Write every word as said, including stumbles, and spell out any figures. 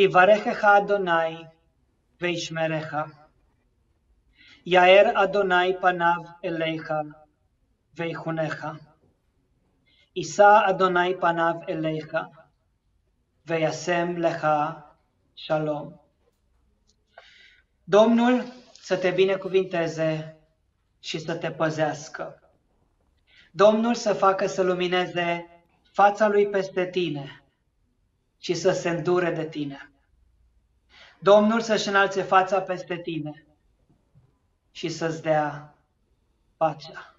Ivarechecha Adonai veishmerecha. Yaer Adonai panav elecha veichunecha. Isa Adonai panav elecha veyasem lecha shalom. Domnul să te binecuvinteze și să te păzească. Domnul să facă să lumineze fața lui peste tine și să se îndure de tine. Domnul să-și înalțe fața peste tine și să-ți dea pacea.